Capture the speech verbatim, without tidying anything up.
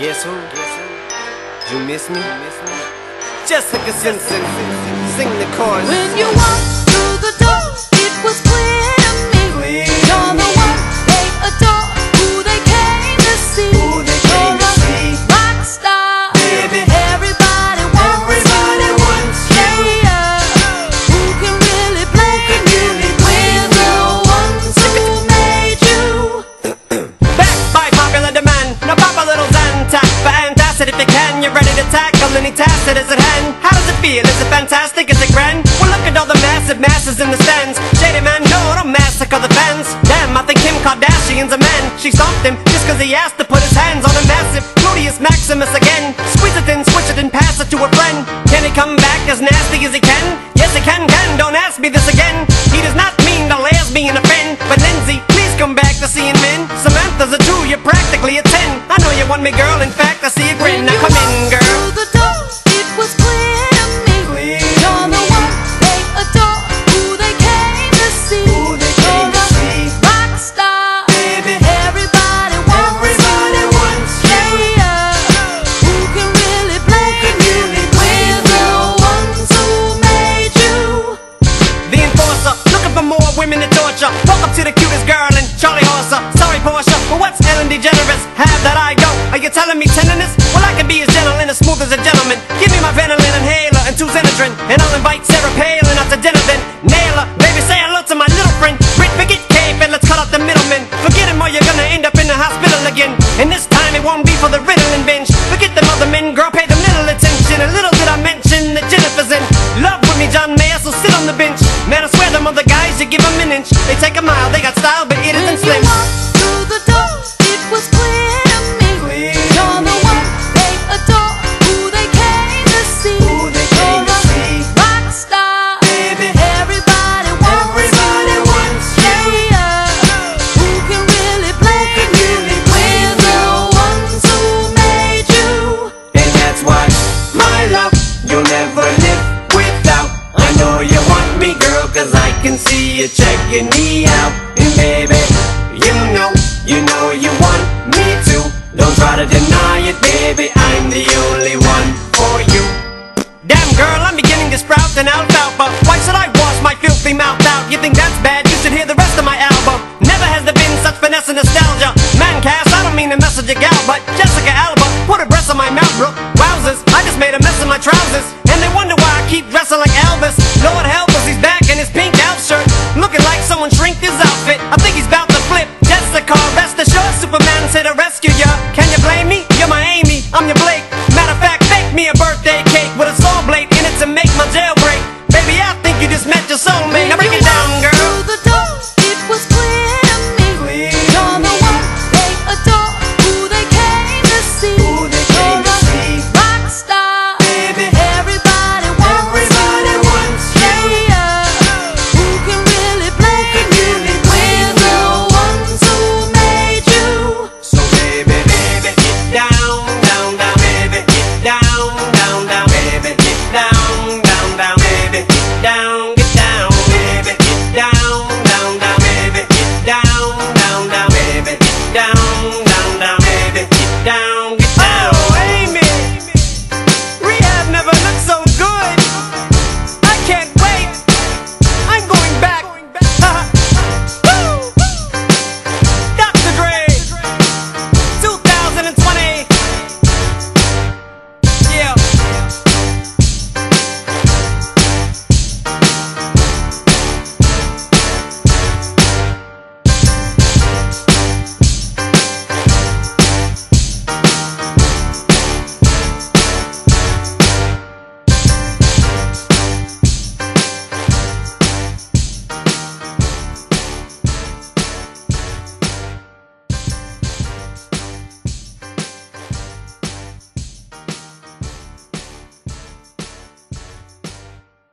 Guess who? You miss me? Jessica Simpson, sing the chorus. When you walked through the door, it was clear to me, clear to you're me. The one they adore, who they came to see. Who they came to see. Rock star, baby. Everybody wants, everybody wants player. Who can really blame you? We're the ones who made you. Back by popular demand, now pop a little Zantac for antacid if you can. You're ready to tackle any task that is at hand. How does it feel? Is it fantastic? Is it grand? Well, look at all the massive masses in the stands. Shady man, no, don't massacre the fans. Damn, I think Kim Kardashian's a man. She stomped him just cause he asked to put his hands on a massive gluteus maximus again. Squeeze it in, switch it and pass it to a friend. Can he come back as nasty as he can? Yes, he can, can, don't ask me this again. He does not mean to lesbian offend. But Lindsay, please come back to seeing men. Samantha's a two, you're practically a ten. I know you want me, girl, in fact, I see you grin. Now come in, girl. Women in torture, walk up to the cutest girl in Charlie Horser. Sorry Portia, but what's Ellen DeGeneres? Have that I go. Are you telling me tenderness? Well, I can be as gentle and as smooth as a gentleman. Give me my Ventolin inhaler and two Xenadrin, and I'll invite Sarah Palin out to dinner then. Nail her, baby, say hello to my little friend. Brit Pickett cave and let's cut out the middleman. Forget him or you're gonna end up in the hospital again. And this time it won't be for the Ritalin binge. Forget them other men, girl, pay them little attention. And little did I mention that Jennifer's in love with me, John Mayer, so sit on the bench. Man, I swear them other guys, you give them an inch. They take a mile, they got style, but it isn't slim. Can see you checking me out, and baby, you know, you know you want me to. Don't try to deny it, baby, I'm the only one for you. Damn girl, I'm beginning to sprout an alfalfa. Why should I wash my filthy mouth out? You think that's bad? You should hear the rest of my album. Never has there been such finesse and nostalgia. Man, Cass, I don't mean to mess with your gal, but Jessica Alba, put a breast on my mouth, bro. Wowzers, I just made a mess of my trousers. And they wonder why I keep dressing like Elvis. Lord help us, he's back in his pink elf shirt, looking like someone shrinked his outfit. I think he's about to flip. Jessica, rest assured, Superman's here to rescue ya. Can you blame me? You're my Amy, I'm your Blake. Matter of fact, bake me a birthday cake with a saw blade in it to make my jailbreak. Baby, I think you just met your soulmate. Now bring it